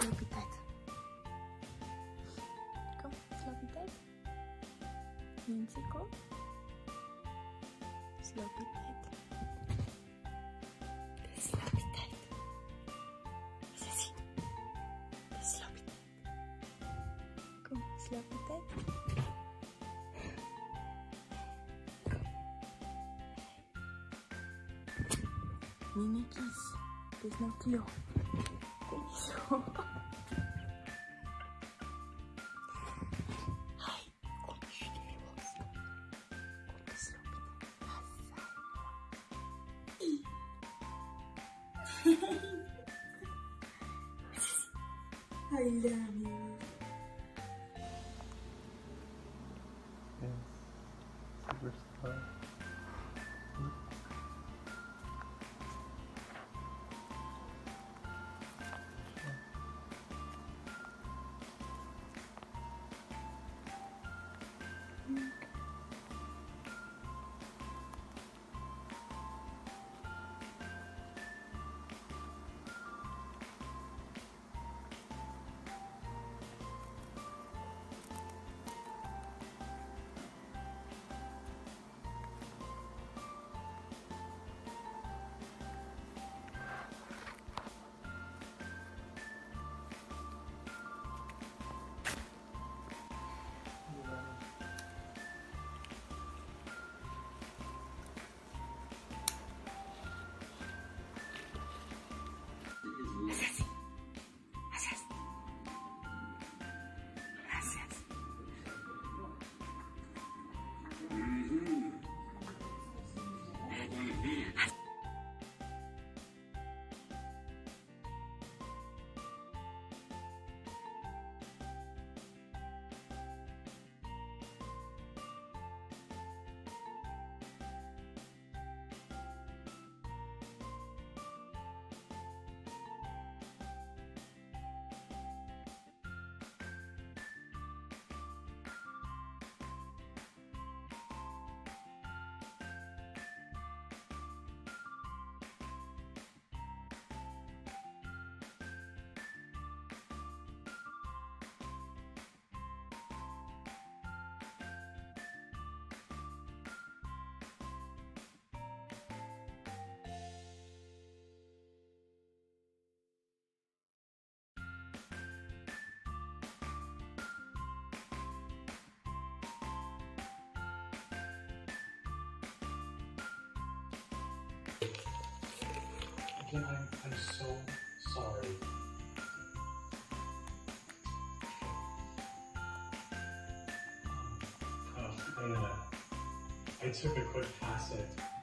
Sloppy Ted. Come, Sloppy Ted. Nancy, come. Sloppy Ted. Sloppy Ted. Es así. Sloppy Ted. Come, Sloppy Ted. Miniquis, there's no clue. Hi, what is this? What is it? I love you. Yes, superstar. Again, I'm so sorry. I took a quick pass it.